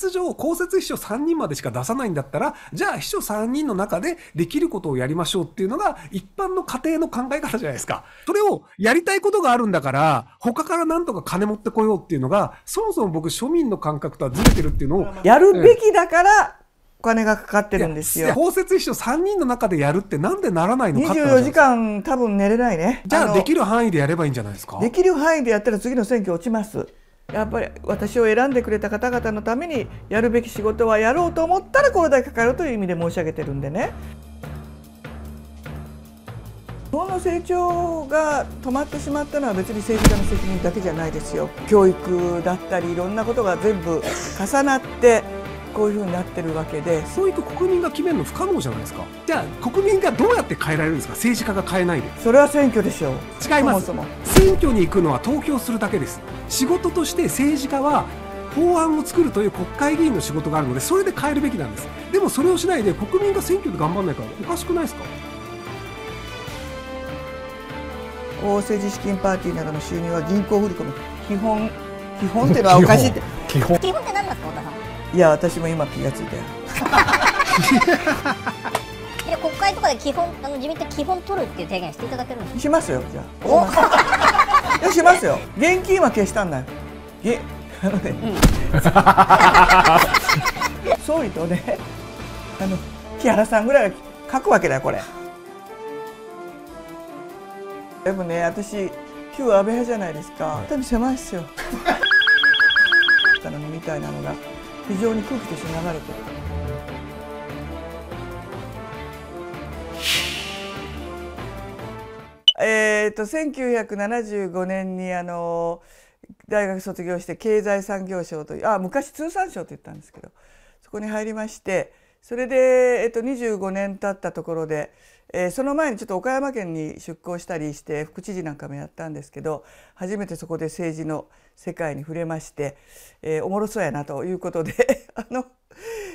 説上公設秘書3人までしか出さないんだったら、じゃあ秘書3人の中でできることをやりましょうっていうのが一般の家庭の考え方じゃないですか。それをやりたいことがあるんだから他からなんとか金持ってこようっていうのが、そもそも僕庶民の感覚とはずれてるっていうのをやるべきだからお金がかかってるんですよ。公設秘書3人の中でやるってなんでならないのかって話。24時間多分寝れないね。じゃあできる範囲でやればいいんじゃないですか。できる範囲でやったら次の選挙落ちます。やっぱり私を選んでくれた方々のためにやるべき仕事はやろうと思ったらこれだけかかるという意味で申し上げてるんでね。日本の成長が止まってしまったのは別に政治家の責任だけじゃないですよ。教育だったりいろんなことが全部重なってこういう風になってるわけで、そういう国民が決めるの不可能じゃないですか。じゃあ国民がどうやって変えられるんですか。政治家が変えないで。それは選挙でしょう。違います。そもそも選挙に行くのは投票するだけです。仕事として政治家は法案を作るという国会議員の仕事があるので、それで変えるべきなんです。でもそれをしないで国民が選挙で頑張らないからおかしくないですか。政治資金パーティーなどの収入は銀行振込基本っていうのはおかしいって。基本って何ですか、太田さん。いや、私も今気がついたよ。国会とかで基本、自民党基本取るっていう提言していただけるんですか。しますよ、じゃあ。いや、しますよ。現金は消したんだよ。総理とね、木原さんぐらい書くわけだよ、これ。でもね、私、旧安倍派じゃないですか。多分狭いっすよ。みたいなのが。非常に空気として流れてる。1975年に大学卒業して経済産業省という、昔通産省と言ったんですけど、そこに入りまして、それで、25年経ったところで、その前にちょっと岡山県に出向したりして副知事なんかもやったんですけど、初めてそこで政治の世界に触れまして、おもろそうやなということで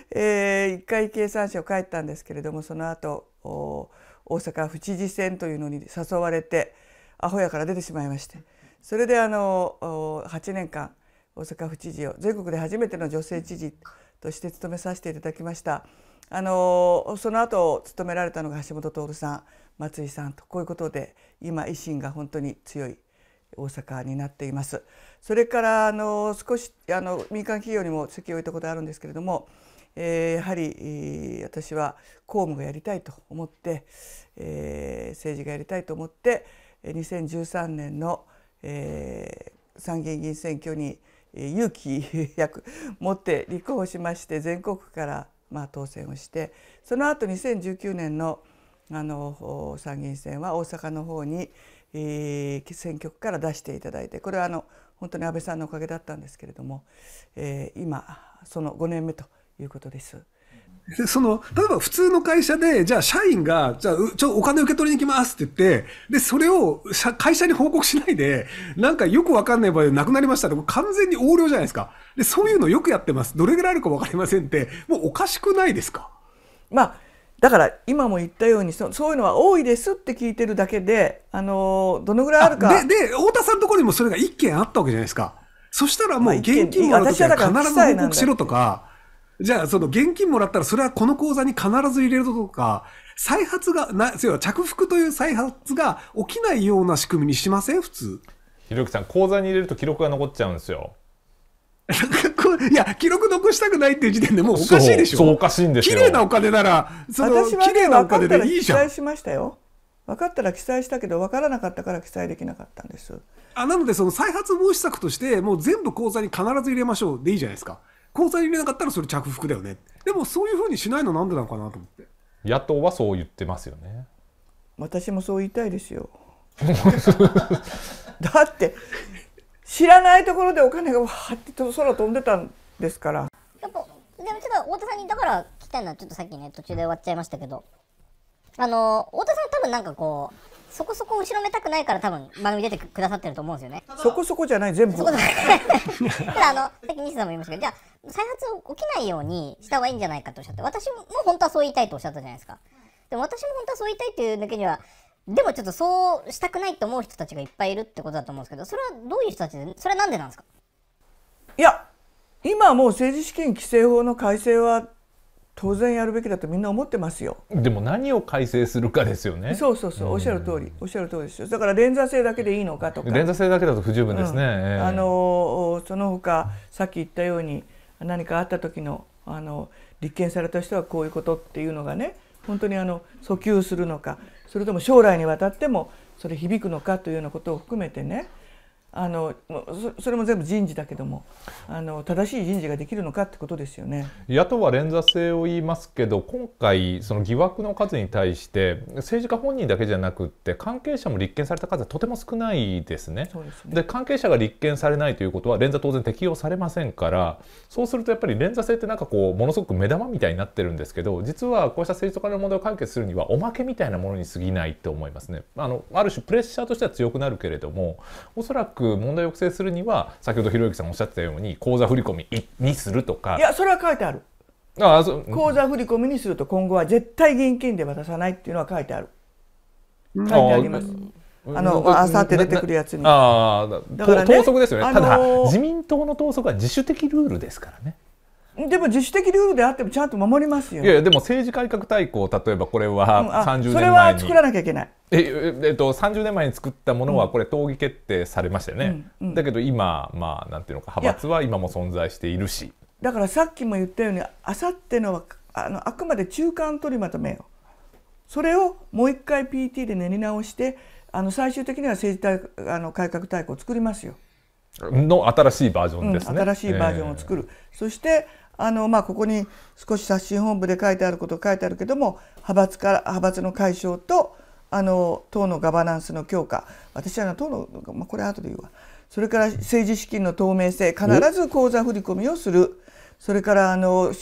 一回経産省帰ったんですけれども、その後大阪府知事選というのに誘われてアホやから出てしまいまして、それで8年間大阪府知事を全国で初めての女性知事として務めさせていただきました。その後務められたのが橋下徹さん、松井さんと、こういうことで今維新が本当に強い大阪になっています。それから少し民間企業にも席を置いたことあるんですけれども、やはり私は公務がやりたいと思って、政治がやりたいと思って2013年の、参議院議員選挙に勇気持って立候補しまして、全国から当選をして、その後2019年の参議院選は大阪の方に選挙区から出していただいて、これは本当に安倍さんのおかげだったんですけれども、今その5年目ということです。例えば普通の会社で、じゃあ社員が、じゃあお金受け取りに行きますって言って、で、それを会社に報告しないで、なんかよくわかんない場合でなくなりましたって、完全に横領じゃないですか。で、そういうのよくやってます。どれぐらいあるかわかりませんって、もうおかしくないですか。だから今も言ったようにそういうのは多いですって聞いてるだけで、どのぐらいあるか。で、太田さんのところにもそれが1件あったわけじゃないですか。そしたらもう現金もあるときは必ず報告しろとか。じゃあ、現金もらったら、それはこの口座に必ず入れるとか、再発が、着服という再発が起きないような仕組みにしません、普通。ひろゆきさん、口座に入れると記録が残っちゃうんですよ。いや、記録残したくないっていう時点でもうおかしいでしょ。そうおかしいんですよ。綺麗なお金なら、綺麗なお金でいいじゃん。私はね、分かったら記載しましたよ。分かったら記載したけど、分からなかったから記載できなかったんです。なので、再発防止策として、もう全部口座に必ず入れましょうでいいじゃないですか。口座に入れなかったらそれ着服だよね。でもそういうふうにしないのなんでなのかなと思って。野党はそう言ってますよね。私もそう言いたいですよ。だって知らないところでお金がわーって空飛んでたんですから。やっぱでもちょっと太田さんにだから聞きたいのは、ちょっとさっきね途中で終わっちゃいましたけど、太田さん多分なんかこう。そこそこ後ろめたくないから多分番組出てくださってると思うんですよね。そこそこじゃない、全部。たださっき西さんも言いましたけど、じゃあ再発起きないようにした方がいいんじゃないかとおっしゃって、私も本当はそう言いたいとおっしゃったじゃないですか。でも私も本当はそう言いたいっていうだけには、でもちょっとそうしたくないと思う人たちがいっぱいいるってことだと思うんですけど、それはどういう人たちで、それはなんでなんですか。いや、今はもう政治資金規正法の改正は当然やるべきだとみんな思ってますよ。でも何を改正するかですよね。そうそうそう、おっしゃる通り、おっしゃる通りですよ。だから連座制だけでいいのかとか、連座制だけだと不十分ですね。その他さっき言ったように何かあった時の立件された人はこういうことっていうのがね、本当に訴求するのか、それとも将来にわたってもそれ響くのかというようなことを含めてね、それも全部人事だけども正しい人事ができるのかってことですよね。野党は連座制を言いますけど、今回その疑惑の数に対して政治家本人だけじゃなくって関係者も立件された数はとても少ないですね。そうですね。で、関係者が立件されないということは連座当然適用されませんから、そうするとやっぱり連座制ってなんかこうものすごく目玉みたいになってるんですけど、実はこうした政治と金の問題を解決するにはおまけみたいなものに過ぎないと思いますね。ある種プレッシャーとしては強くなるけれども、おそらく問題を抑制するには先ほどひろゆきさんおっしゃってたように口座振込にするとか、いやそれは書いてある。口座振込にすると今後は絶対現金で渡さないっていうのは書いてある、書いてあります。あさって出てくるやつに。だからね、党則ですよね。ただ自民党の党則は自主的ルールですからね。でも自主的ルールであってもちゃんと守りますよ。いやでも政治改革大綱、例えばこれは30年前にそれは作らなきゃいけない。30年前に作ったものはこれ党議決定されましたよね。だけど今なんていうのか、派閥は今も存在しているし。だからさっきも言ったように、あさってのはあくまで中間取りまとめよ。それをもう一回 PT で練り直して最終的には政治改革大綱を作りますよ。の新しいバージョンですね。新しいバージョンを作る。そしてここに少し刷新本部で書いてあること書いてあるけども、派閥の解消と党のガバナンスの強化、私は党の、これ後で言うわ。それから政治資金の透明性、必ず口座振込をする。それから派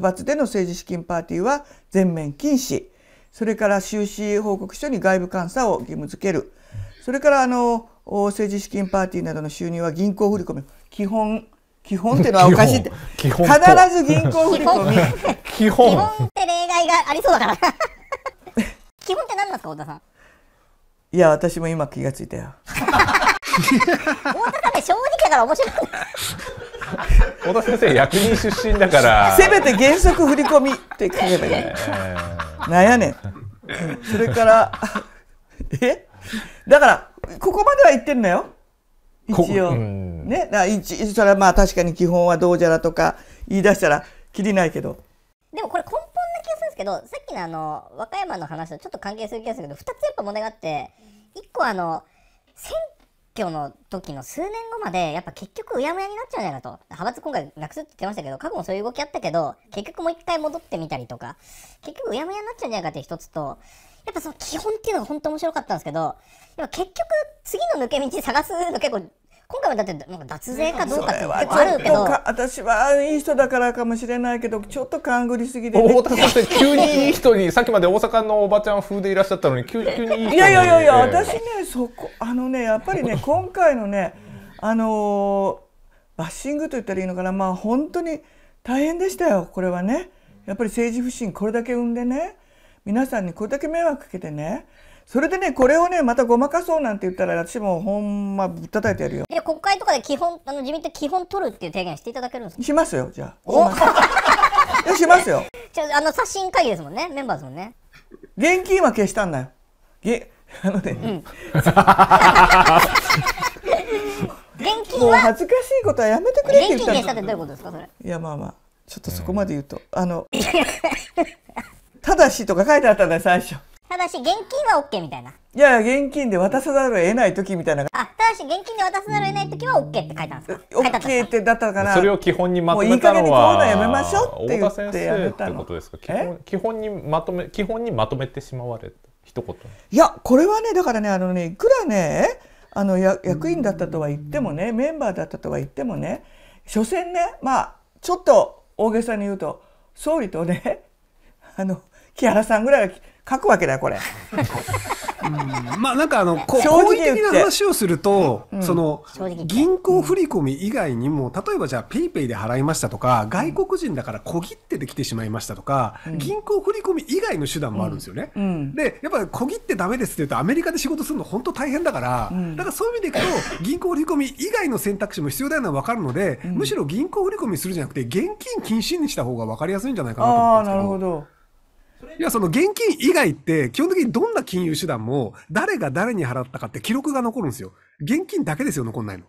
閥での政治資金パーティーは全面禁止。それから収支報告書に外部監査を義務付ける。それから政治資金パーティーなどの収入は銀行振込、基本ってのはおかしいって、必ず銀行振込、基本って例外がありそうだから基本って何なんですか、太田さん。いや私も今気がついたよ太田さんって正直だから面白い太田先生役人出身だからせめて原則振込って書けばいい、なんやねんそれからだからここまでは言ってんのよ一応ね。それはまあ確かに基本はどうじゃらとか言い出したらきりないけど、でもこれ根本な気がするんですけど、さっきの和歌山の話とちょっと関係する気がするけど、2つやっぱ問題があって、1個選挙の時の数年後までやっぱ結局うやむやになっちゃうんじゃないかと、派閥今回なくすって言ってましたけど、過去もそういう動きあったけど結局もう一回戻ってみたりとか、結局うやむやになっちゃうんじゃないかって1つと、やっぱその基本っていうのが本当面白かったんですけど、やっぱ結局次の抜け道探すの結構、今回はだってなんか脱税かどうかって結構あるけど、私はいい人だからかもしれないけどちょっと勘ぐりすぎで、太田さん急にいい人にさっきまで大阪のおばちゃん風でいらっしゃったのに急にいい人に。いやいやいやいや、私ねそこやっぱりね今回のねバッシングと言ったらいいのかな、本当に大変でしたよこれはね。やっぱり政治不信これだけ生んでね、皆さんにこれだけ迷惑かけてね、それでねこれをねまたごまかそうなんて言ったら私もほんまぶったたいてやるよ。で国会とかで自民党基本取るっていう提言していただけるんですか。しますよ、じゃあしますよ。じゃあ刷新会議ですもんね、メンバーですもんね。現金は消したんだよ。現金はもう恥ずかしいことはやめてくれって言ったんです。現金消したってどういうことですかそれ。いやちょっとそこまで言うとただしとか書いてあったんだよ最初。ただし現金は OK みたいな。いや現金で渡さざるを得ない時みたいな。あ、ただし現金で渡さざるを得ない時は OK って書いたんですか。 OK ってだったからそれを基本にまとめたのは太田先生ってことですか。基本にまとめてしまわれた一言。いやこれはねだからねいくらね役員だったとは言ってもね、メンバーだったとは言ってもね、所詮ねちょっと大げさに言うと総理とね木原さんぐらいが書くわけだよこれうん、まあなんか好意的な話をすると、うん、その銀行振込以外にも、例えばじゃあ PayPay で払いましたとか、うん、外国人だから小切手で来てしまいましたとか、うん、銀行振込以外の手段もあるんですよね、うんうん、でやっぱり小切手ダメですって言うとアメリカで仕事するの本当大変だから、うん、だからそういう意味でいくと銀行振込以外の選択肢も必要だよのは分かるので、うん、むしろ銀行振込するじゃなくて現金禁止にした方が分かりやすいんじゃないかなと思うんですけど。あー、なるほど。いや、その現金以外って基本的にどんな金融手段も誰が誰に払ったかって記録が残るんですよ。現金だけですよ残んないの。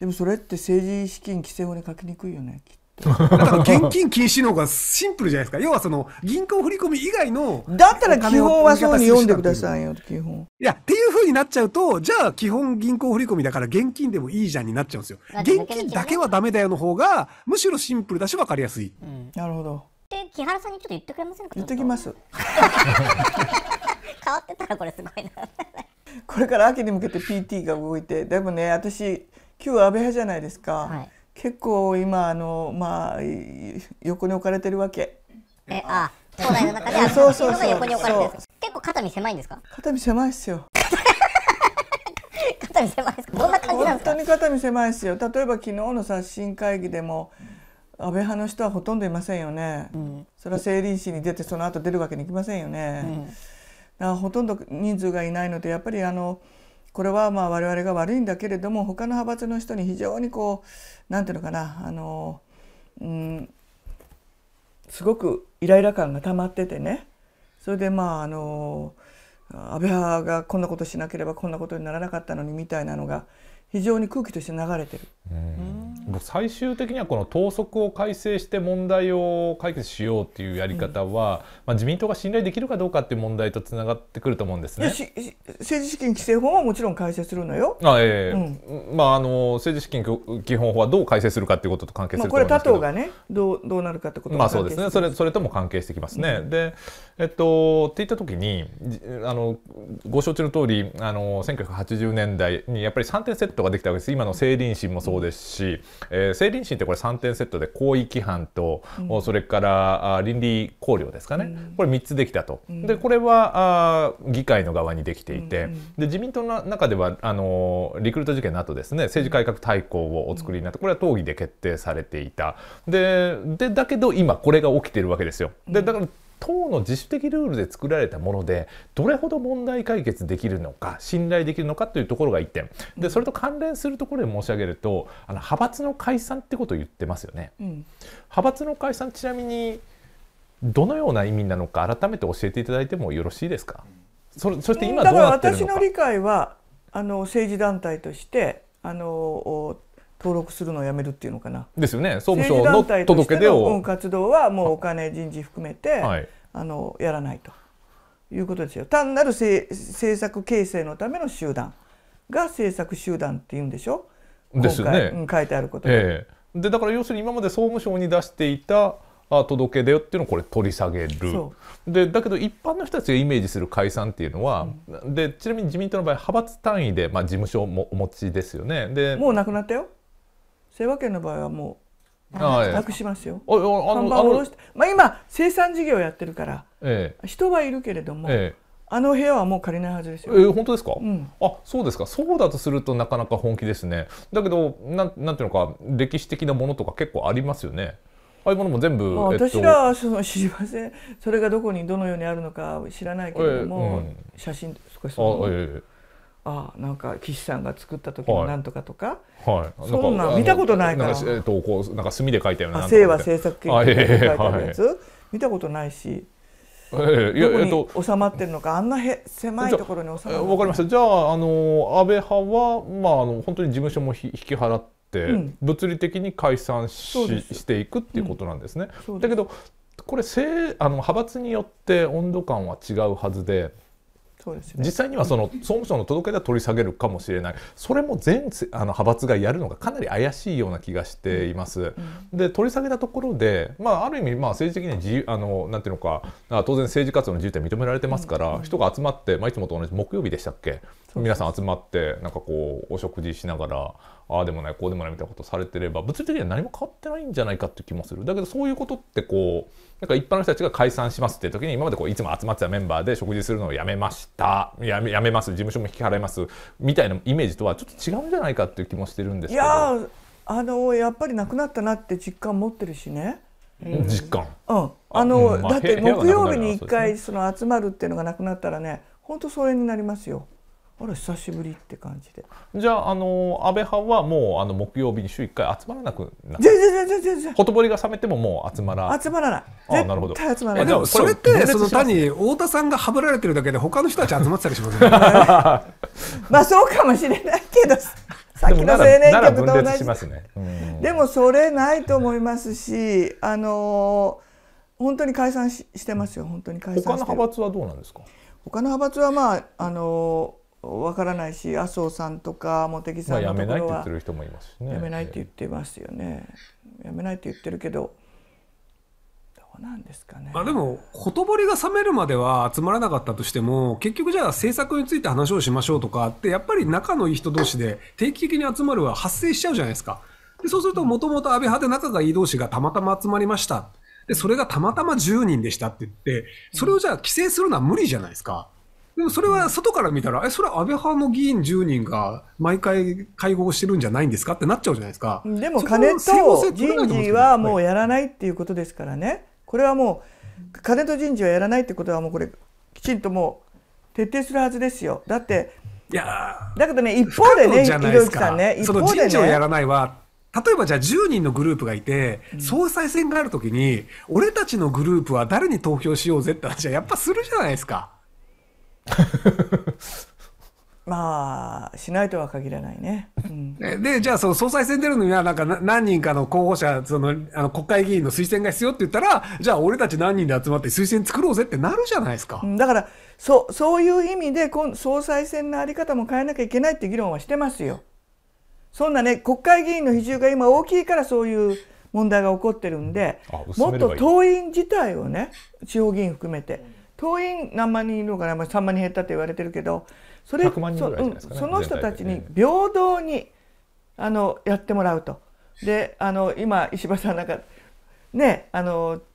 でもそれって政治資金規正法に書きにくいよねきっと。だから現金禁止の方がシンプルじゃないですか。要はその銀行振込以外のだったら基本はそうに読んでくださいよ基本。いやっていう風になっちゃうと、じゃあ基本銀行振込だから現金でもいいじゃんになっちゃうんですよ。現金だけはダメだよの方がむしろシンプルだし分かりやすい。うん、なるほど。で木原さんにちょっと言ってくれませんか。言ってきます変わってたらこれすごいなこれから秋に向けて PT が動いて、でもね私旧安倍派じゃないですか、はい、結構今まあ横に置かれてるわけ。ああ東大の中で安倍派が横に置かれてるんですか。結構肩身狭いんですか。肩身狭いっすよ肩身狭いですか。どんな感じなんですか。本当に肩身狭いっすよ。例えば昨日の刷新会議でも安倍派の人はほとんどいませんよね、うん、それは政倫史に出てその後出るわけにいきませんよね、うん、だからほとんど人数がいないのでやっぱりこれはまあ我々が悪いんだけれども他の派閥の人に非常にこうなんていうのかなすごくイライラ感が溜まっててね。それでまあ安倍派がこんなことしなければこんなことにならなかったのにみたいなのが非常に空気として流れてる。最終的にはこの党則を改正して問題を解決しようっていうやり方は、まあ、自民党が信頼できるかどうかっていう問題とつながってくると思うんですね。政治資金規正法はもちろん改正するのよ。政治資金基本法はどう改正するかっていうことと関係すると思いますけど、これ他党がねどうなるかってことも関係してます。まあそうですね。それとも関係してきますね。うん、でっていった時にご承知の通り1980年代にやっぱり3点セットができたわけです。今の政倫審もそうですし、政倫審ってこれ3点セットで行為規範と、うん、それから倫理考慮ですかね、うん、これ3つできたと、うん、でこれは議会の側にできていて、うん、で自民党の中ではリクルート事件の後ですね政治改革大綱をお作りになってこれは討議で決定されていた。でだけど今これが起きてるわけですよ。でだから党の自主的ルールで作られたものでどれほど問題解決できるのか信頼できるのかというところが1点で、それと関連するところで申し上げると派閥の解散ってことを言ってますよね、うん、派閥の解散ちなみにどのような意味なのか改めて教えていただいてもよろしいですか。そして今どうなってるのか。だから私の理解は政治団体として登録するのをやめるっていうのかな。ですよね。総務省の届け出を活動はもうお金人事含めて、はい、やらないということですよ。単なる政策形成のための集団が政策集団って言うんでしょ。ですよね。今回、書いてあることで。でだから要するに今まで総務省に出していた届け出よっていうのをこれ取り下げる。でだけど一般の人たちがイメージする解散っていうのは、うん、でちなみに自民党の場合派閥単位で、まあ、事務所もお持ちですよね。でもうなくなったよ。世話県の場合はもうなくしますよ。看板を下ろして、まあ今生産事業やってるから、人はいるけれども、部屋はもう借りないはずですよ。本当ですか。うん、あ、そうですか。そうだとするとなかなか本気ですね。だけどなんていうのか歴史的なものとか結構ありますよね。ああいうものも全部。まあ、私らは知りません。それがどこにどのようにあるのか知らないけれども、写真少しあなんか岸さんが作った時のなんとかとか、はい、そんな見たことないからこうなんか墨で書いたようななんとかで「清和政策研究」って書いてあるやつ見たことないし、どこに収まってるのかあんな狭いところに収まるのか。わかりました。じゃあ安倍派は、まあ、本当に事務所も引き払って、うん、物理的に解散していくっていうことなんですね。うん、だけどこれ派閥によって温度感は違うはずで。ね、実際には総務省の届け出は取り下げるかもしれない。それも全派閥がやるのがかなり怪しいような気がしています。で取り下げたところで、まあ、ある意味、まあ、政治的になんていうのか当然政治活動の自由って認められてますから、人が集まって、まあ、いつもと同じ木曜日でしたっけ、皆さん集まってなんかこうお食事しながらああでもないこうでもないみたいなことされてれば物理的には何も変わってないんじゃないかって気もする。だけどそういうことってこうなんか一般の人たちが解散しますって時に今までこういつも集まってたメンバーで食事するのをやめましたやめます事務所も引き払いますみたいなイメージとはちょっと違うんじゃないかっていう気もしてるんですけど。いややっぱりなくなったなって実感持ってるしね。実感、うん、だって木曜日に1回その集まるっていうのがなくなったらね本当それになりますよ。あら久しぶりって感じで。じゃあ、安倍派はもう木曜日に週1回集まらなくなった。全然ほとぼりが冷めてももう集まらない。ああなるほど。絶対集まらない。でもそれってその単に太田さんがはぶられてるだけで他の人たち集まってたりしますよね。まあそうかもしれないけど先の青年局と同じですね。でもそれないと思いますし本当に解散してますよ。本当に解散してる。他の派閥はどうなんですか。他の派閥はまあわからないし麻生さんとか茂木さんのところはやめないって言ってる人もいますしね。やめないって言ってますよね。やめないって言ってるけどどうなんですかね。まあでもほとぼりが冷めるまでは集まらなかったとしても結局じゃあ政策について話をしましょうとかってやっぱり仲のいい人同士で定期的に集まるは発生しちゃうじゃないですか。でそうするともともと安倍派で仲がいい同士がたまたま集まりましたでそれがたまたま10人でしたって言ってそれをじゃあ規制するのは無理じゃないですか。でもそれは外から見たら、それは安倍派の議員10人が毎回会合してるんじゃないんですかってなっちゃうじゃないですか。でも金と人事はもうやらないっていうことですからね。これはもう金と人事はやらないってことはもうこれきちんともう徹底するはずですよ。だっていやだけどね一方でねひろゆきさんねその人事をやらないは例えばじゃあ10人のグループがいて総裁選があるときに俺たちのグループは誰に投票しようぜって話はやっぱするじゃないですか。まあしないとは限らないね。うん、でじゃあその総裁選出るのにはなんか何人かの候補者その国会議員の推薦が必要って言ったらじゃあ俺たち何人で集まって推薦作ろうぜってなるじゃないですか。だからそういう意味で総裁選のあり方も変えなきゃいけないって議論はしてますよ。そんなね国会議員の比重が今大きいからそういう問題が起こってるんでもっと党員自体をね地方議員含めて。党員何万人いるのかな、3万人減ったって言われてるけどそれその人たちに平等にやってもらうと。で今石破さんなんかね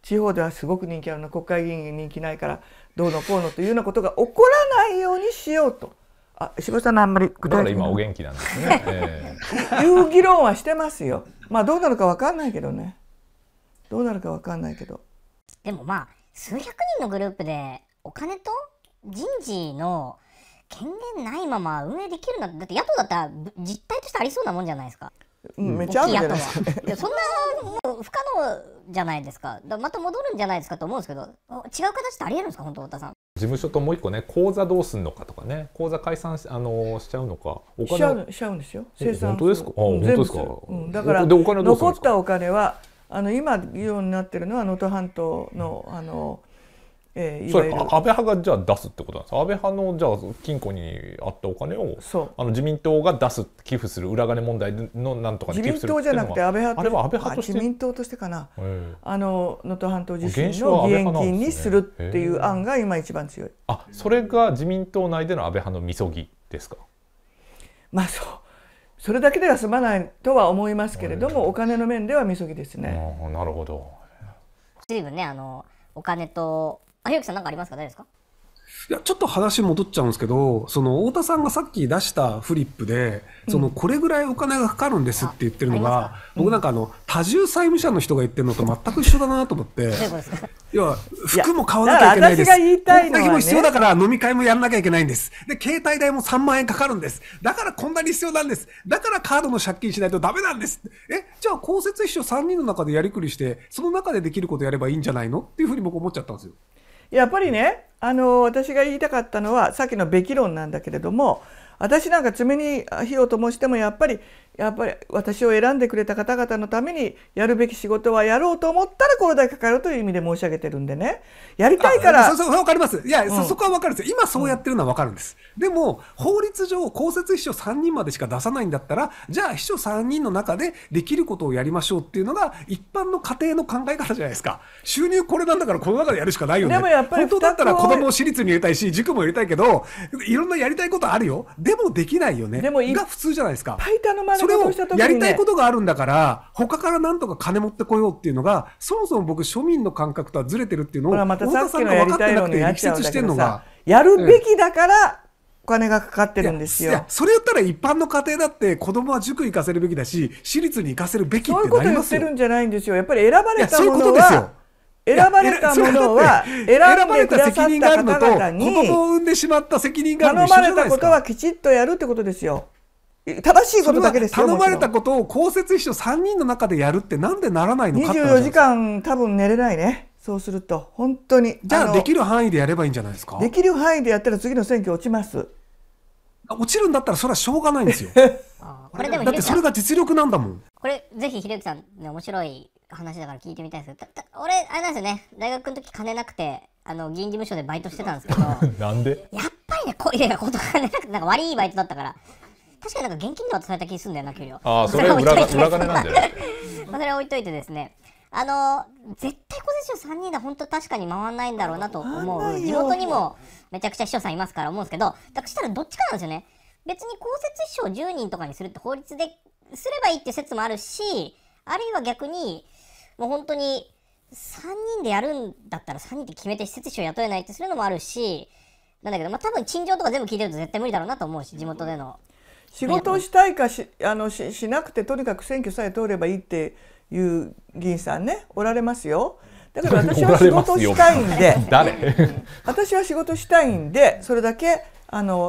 地方ではすごく人気あるの国会議員人気ないからどうのこうのというようなことが起こらないようにしようと。あ石破さんのあんまり具体的にだから今お元気なんですね。いう議論はしてますよ。まあどうなるか分かんないけどね。どうなるか分かんないけど。でもまあ数百人のグループでお金と人事の権限ないまま運営できるんだって、だって野党だったら実態としてありそうなもんじゃないですか。めちゃあるじゃないですか。いやそんなもう不可能じゃないですか。また戻るんじゃないですかと思うんですけど、違う形ってありえるんですか本当、太田さん。事務所ともう一個ね、口座どうすんのかとかね、口座解散しちゃうのか、お金しちゃうんですよ。生産本当ですか。あ本当ですか。だから残ったお金は。今議論になってるのは能登半島のそれ安倍派がじゃあ出すってことなんですか。安倍派のじゃあ金庫にあったお金を自民党が出す寄付する裏金問題のなんとかに寄付するっていうのは自民党じゃなくて安倍派あれは安倍派として自民党としてかな能登半島地震の義援金にするっていう案が今一番強い。あそれが自民党内での安倍派のみそぎですか。まあそうそれだけでは済まないとは思いますけれども、お金の面ではみそぎですね。なるほど。ずいぶんね、お金と、ひろゆきさんなんかありますか、大丈夫ですか。いや、ちょっと話戻っちゃうんですけど、その太田さんがさっき出したフリップで、そのこれぐらいお金がかかるんですって言ってるのが、僕なんか多重債務者の人が言ってるのと全く一緒だなと思って、要は服も買わなきゃいけないです。こんなにも必要だから飲み会もやらなきゃいけないんです。で、携帯代も3万円かかるんです。だからこんなに必要なんです。だからカードも借金しないとダメなんです。じゃあ公設秘書3人の中でやりくりして、その中でできることやればいいんじゃないのっていうふうに僕思っちゃったんですよ。やっぱりね、私が言いたかったのはさっきのべき論なんだけれども、私なんか爪に火を灯してもやっぱり私を選んでくれた方々のためにやるべき仕事はやろうと思ったらこれだけかかるという意味で申し上げてるんでね。やりたいからそう分かります。いや、そこは分かるんですよ。今そうやってるのは分かるんです、でも法律上公設秘書3人までしか出さないんだったら、じゃあ秘書3人の中でできることをやりましょうっていうのが一般の家庭の考え方じゃないですか。収入これなんだからこの中でやるしかないよね。でもやっぱり本当だったら子供を私立に入れたいし塾も入れたいけどいろんなやりたいことあるよ。でもできないよね。でもが普通じゃないですか。それをやりたいことがあるんだから、他からなんとか金持ってこようっていうのが、そもそも僕、庶民の感覚とはずれてるっていうのを、太田さんが分かってなくて力説してるのが。やるべきだから、お金がかかってるんですよ。いや、それ言ったら一般の家庭だって子供は塾行かせるべきだし、私立に行かせるべきってなりますよ。そういうこと言ってるんじゃないんですよ。やっぱり選ばれたものは、選ばれたものは選んでくださった方々に子供を産んでしまった責任があるのと一緒じゃないですか。頼まれたことはきちっとやるってことですよ。正しいことだけですよ。頼まれたことを公設秘書3人の中でやるってなんでならないのかって。24時間多分寝れないね。そうすると本当にじゃあできる範囲でやればいいんじゃないですか。できる範囲でやったら次の選挙落ちます。落ちるんだったらそれはしょうがないんですよ。だってそれが実力なんだもん。これぜひひろゆきさんね、面白い話だから聞いてみたいですけど、俺あれなんですよね、大学の時金なくて議員事務所でバイトしてたんですけどなんでやっぱりね、こういうことがね、なんか悪いバイトだったから、確かになんか現金で渡された気するんだよな、給料。ああ、それは裏金なんだよ。それは置いといてですね、絶対小手師匠3人だ、本当確かに回んないんだろうなと思う。地元にもめちゃくちゃ師匠さんいますから思うんですけど、だしたらどっちかなんですよね。別に公設師匠10人とかにするって法律ですればいいっていう説もあるし、あるいは逆にもう本当に3人でやるんだったら3人って決めて施設師匠雇えないってするのもあるし、なんだけど、まあ多分陳情とか全部聞いてると絶対無理だろうなと思うし、地元での仕事をしたいかしなくて、とにかく選挙さえ通ればいいっていう議員さんね、おられますよ。だから私は仕事したいんで私は仕事したいんで、それだけ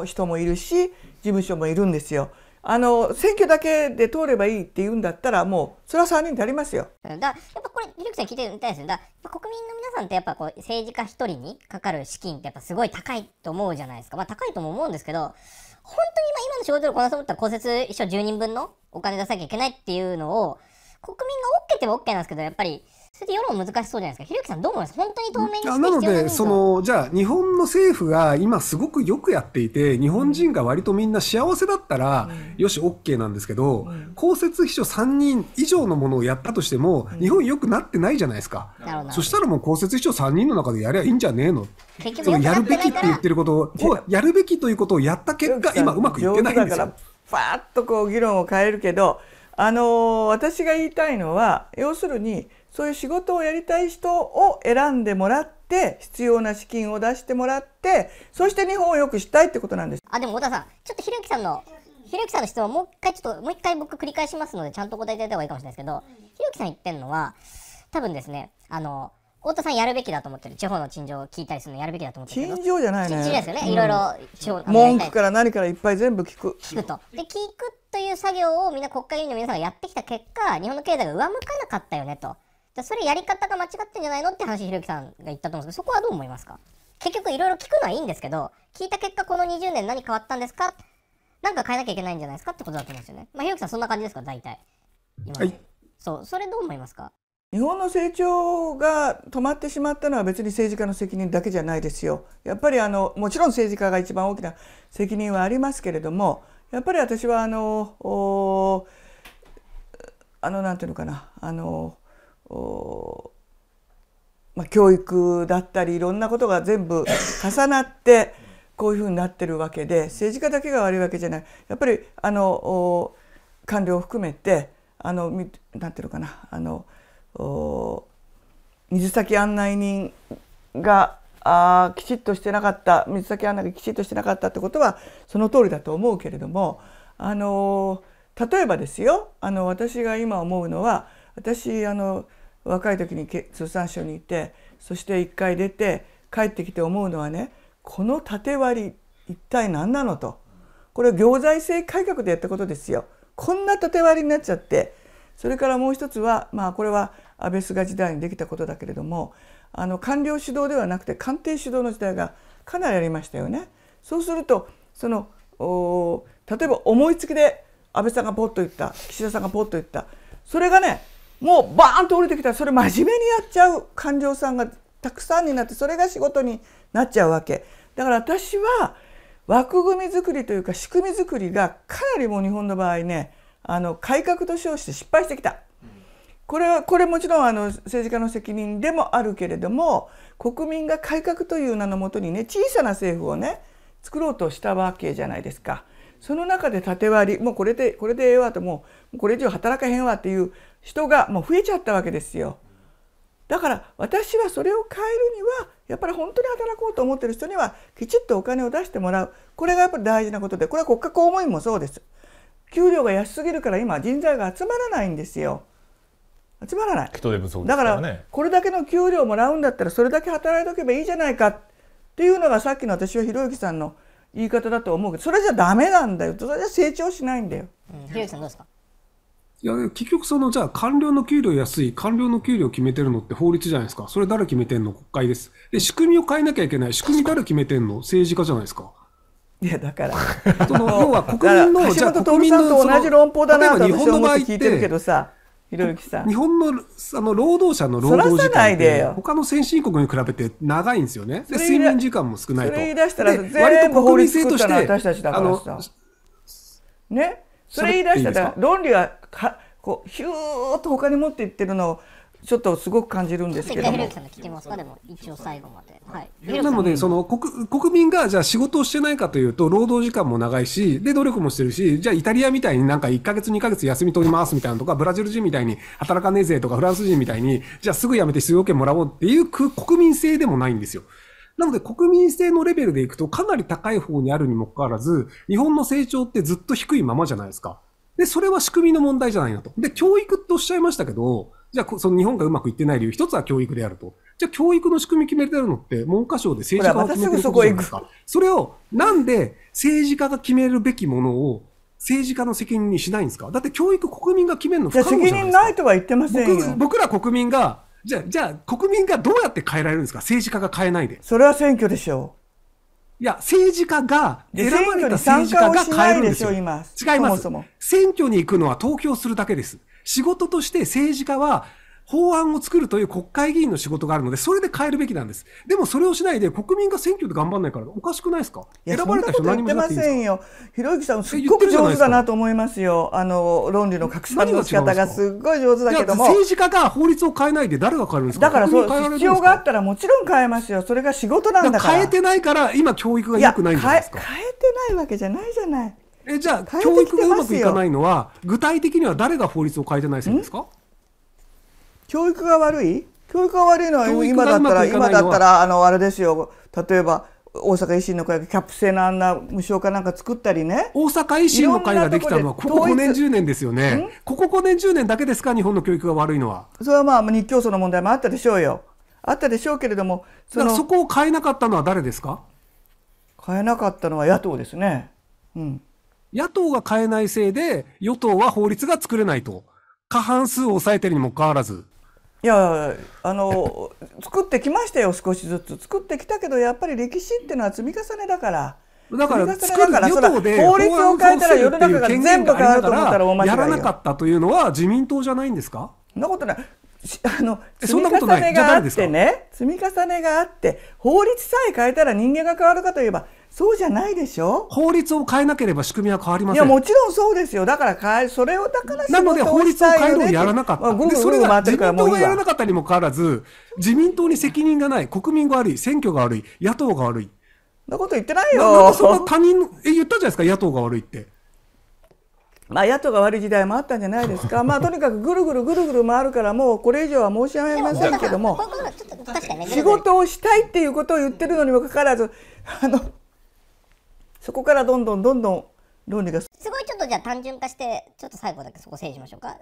人もいるし事務所もいるんですよ。選挙だけで通ればいいって言うんだったら、もうそれは3人でありますよ。だからやっぱこれひろゆきさん聞いてみたいですよ。だから国民の皆さんってやっぱこう政治家1人にかかる資金ってやっぱすごい高いと思うじゃないですか。まあ高いとも思うんですけど、本当に今の仕事をこなそうと思ったら公設秘書10人分のお金出さなきゃいけないっていうのを国民が OK って OK なんですけど、やっぱりそれで世論難しそうじゃないですか。ひろゆきさんどう思います？本当に透明にして必要なんですか？なのでじゃあ日本の政府が今すごくよくやっていて、日本人が割とみんな幸せだったら、よし OK なんですけど、公設秘書3人以上のものをやったとしても、日本良くなってないじゃないですか。そしたらもう公設秘書3人の中でやりゃいいんじゃねえの。結局やるべきって言ってることをやるべきということをやった結果、今うまくいってないんですよ。だからパーッとこう議論を変えるけど、私が言いたいのは、要するにそういう仕事をやりたい人を選んでもらって、必要な資金を出してもらって、そして日本を良くしたいってことなんです。でも太田さん、ちょっとひろゆきさんの質問もう一回僕繰り返しますので、ちゃんと答えていただいた方がいいかもしれないですけど、ひろゆきさん言ってるのは多分ですね、太田さんやるべきだと思ってる、地方の陳情を聞いたりするのやるべきだと思ってるけど、陳情じゃないね、陳情ですよね、いろいろ地方の文句から何からいっぱい全部聞くとで、聞くという作業をみんな国会議員の皆さんがやってきた結果、日本の経済が上向かなかったよねと。じゃあそれやり方が間違ってんじゃないのって話、ひろゆきさんが言ったと思うんですけど、そこはどう思いますか？結局いろいろ聞くのはいいんですけど、聞いた結果この20年何変わったんですか、なんか変えなきゃいけないんじゃないですかってことだと思うんですよね。ひろゆきさんそんな感じですか、大体今、はい、それどう思いますか？日本の成長が止まってしまったのは別に政治家の責任だけじゃないですよ。やっぱりもちろん政治家が一番大きな責任はありますけれども、やっぱり私はなんていうのかな、教育だったりいろんなことが全部重なってこういうふうになってるわけで、政治家だけが悪いわけじゃない。やっぱり官僚を含めてなんていうのかな、水先案内人がきちっとしてなかった、水先案内がきちっとしてなかったってことはその通りだと思うけれども、例えばですよ、私が今思うのは、私若い時に通産省にいて、そして一回出て帰ってきて思うのはね、この縦割り一体何なのと。これ行財政改革でやったことですよ。こんな縦割りになっちゃって。それからもう一つは、これは安倍菅時代にできたことだけれども、官僚主導ではなくて官邸主導の時代がかなりありましたよね。そうすると例えば思いつきで安倍さんがポッと言った、岸田さんがポッと言った、それがねもうバーンと降りてきたら、それ真面目にやっちゃう官僚さんがたくさんになって、それが仕事になっちゃうわけだから、私は枠組み作りというか仕組み作りがかなりもう日本の場合ね、改革と称して失敗してきた。これもちろん政治家の責任でもあるけれども、国民が改革という名のもとにね、小さな政府をね作ろうとしたわけじゃないですか。その中で縦割り、もうこれでええわと、もうこれ以上働かへんわっていう人がもう増えちゃったわけですよ。だから私はそれを変えるにはやっぱり本当に働こうと思ってる人にはきちっとお金を出してもらう、これがやっぱり大事なことで、これは国家公務員もそうです。給料が安すぎるから今人材が集まらないんですよ。集まらない。人手不足ですからね。だからこれだけの給料をもらうんだったらそれだけ働いておけばいいじゃないかっていうのがさっきの私はひろゆきさんの言い方だと思うけど、それじゃダメなんだよ。それじゃ成長しないんだよ。ひろゆきさんどうですか？いや結局そのじゃあ官僚の給料安い、官僚の給料を決めてるのって法律じゃないですか。それ誰決めてんの？国会です。で仕組みを変えなきゃいけない。仕組み誰決めてんの？政治家じゃないですか。いやだからその要は国民の橋本徹さんと同じ論法だなと私は思って聞いてるけどさ、ひろゆきさん、日本のあの労働者の労働時間って他の先進国に比べて長いんですよね。で睡眠時間も少ないと。それ言い出したら全部法律作ったのは私たちだからさね。それ言い出したら論理がこうヒューッと他に持っていってるのをちょっとすごく感じるんですけども。ひろゆきさんが聞けますか？でも一応最後まで。はい。なのでその国民がじゃあ仕事をしてないかというと労働時間も長いし、で努力もしてるし、じゃあイタリアみたいになんか1ヶ月2ヶ月休み取りますみたいなとか、ブラジル人みたいに働かねえぜとか、フランス人みたいにじゃあすぐ辞めて失業権もらおうっていう国民性でもないんですよ。なので国民性のレベルでいくとかなり高い方にあるにもかかわらず、日本の成長ってずっと低いままじゃないですか。で、それは仕組みの問題じゃないなと。で、教育っておっしゃいましたけど、じゃあその日本がうまくいってない理由、一つは教育であると。じゃあ教育の仕組み決めてあるのって文科省で政治家が決めてることじゃないですか。それをなんで政治家が決めるべきものを政治家の責任にしないんですか？だって教育国民が決めるの不可能じゃないですか。責任ないとは言ってませんよ。僕ら国民がじゃあ国民がどうやって変えられるんですか？政治家が変えないで。それは選挙でしょう。いや、政治家が、選ばれた政治家が変えるんですよ。違います。選挙に行くのは投票するだけです。仕事として政治家は法案を作るという国会議員の仕事があるので、それで変えるべきなんです。でもそれをしないで国民が選挙で頑張んないからおかしくないですか？選ばれた人何もしなくていいんですか？いや、そんなこと言ってませんよ。ひろゆきさんすっごく上手だなと思いますよ。論理の拡散の仕方がすっごい上手だけども。政治家が法律を変えないで誰が変えるんですか？だからそう、必要があったらもちろん変えますよ。それが仕事なんだから。変えてないから今教育が良くないんじゃないですか？変えてないわけじゃないじゃない。じゃあ教育がうまくいかないのは具体的には誰が法律を変えてないせいですか？教育が悪い？教育が悪いのは今だったらあれですよ。例えば大阪維新の会がキャップ制のあんな無償化なんか作ったりね。大阪維新の会ができたのはここ5年10年ですよね。ここ5年10年だけですか？日本の教育が悪いのは。それはまあ日教組の問題もあったでしょうよ。あったでしょうけれども、そこを変えなかったのは誰ですか？変えなかったのは野党ですね。うん。野党が変えないせいで与党は法律が作れないと。過半数を抑えてるにもかかわらず。いや作ってきましたよ。少しずつ作ってきたけど、やっぱり歴史っていうのは積み重ねだから。法律を変えたら世の中が全部変わると思ったら大間違いよ。やらなかったというのは自民党じゃないんですか？そんなことない。積み重ねがあってね。積み重ねがあって法律さえ変えたら人間が変わるかといえば。そうじゃないでしょ。法律を変えなければ仕組みは変わりません。いやもちろんそうですよ。だからそれをだからなので法律を変えるをやらなかった。でそれが自民党がやらなかったにもかかわらず、自民党に責任がない、国民が悪い、選挙が悪い、野党が悪い。そんなこと言ってないよ。なんかそんな他人言ったじゃないですか。野党が悪いって。まあ野党が悪い時代もあったんじゃないですか。まあとにかくぐるぐるぐるぐる回るからもうこれ以上は申し上げませんけども、仕事をしたいっていうことを言ってるのにもかかわらずそこからどんどん論理がすごいちょっとじゃあ単純化してちょっと最後だけそこ整理しましょうか。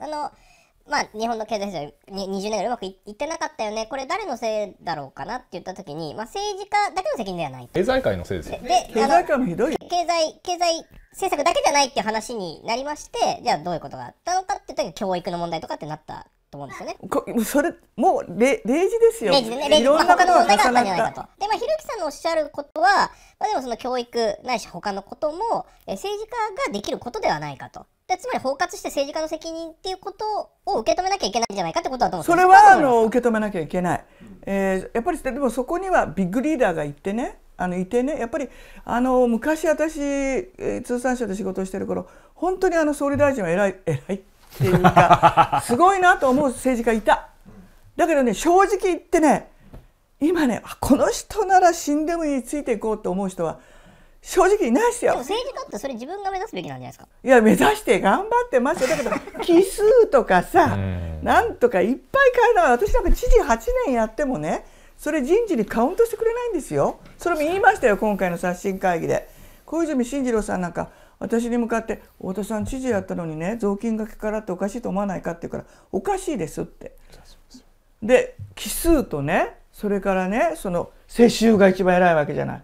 まあ日本の経済成長に20年ぐらいうまくいってなかったよね。これ誰のせいだろうかなって言った時に、まあ、政治家だけの責任ではない。経済界のせいですよね。経済界もひどい。経済政策だけじゃないっていう話になりまして、じゃあどういうことがあったのかって時に教育の問題とかってなったと思うんですよね。それもう例示ですよ。例示でね。例示、まあ、他の問題があったんじゃないかと。でまあひろゆきさんのおっしゃることは、まあ、でもその教育ないし他のことも政治家ができることではないかと。でつまり包括して政治家の責任っていうことを受け止めなきゃいけないんじゃないかってことだと思うんです。それは受け止めなきゃいけない。やっぱりでもそこにはビッグリーダーがいてねやっぱり昔私通産省で仕事をしてる頃、本当に総理大臣は偉い。っていうかすごいなと思う政治家いた。だけどね、正直言ってね、今ねこの人なら死んでもいいついていこうと思う人は正直いないですよ。政治家ってそれ自分が目指すべきなんじゃないですか。いや目指して頑張ってますよ。だけど奇数とかさなんとかいっぱい変えない。私なんか知事8年やってもね、それ人事にカウントしてくれないんですよ。それも言いましたよ、今回の刷新会議で。小泉進次郎さんなんか私に向かって「太田さん知事やったのにね雑巾がけからっておかしいと思わないか」って言うから「おかしいです」って。で奇数とね、それからねその世襲が一番偉いわけじゃない。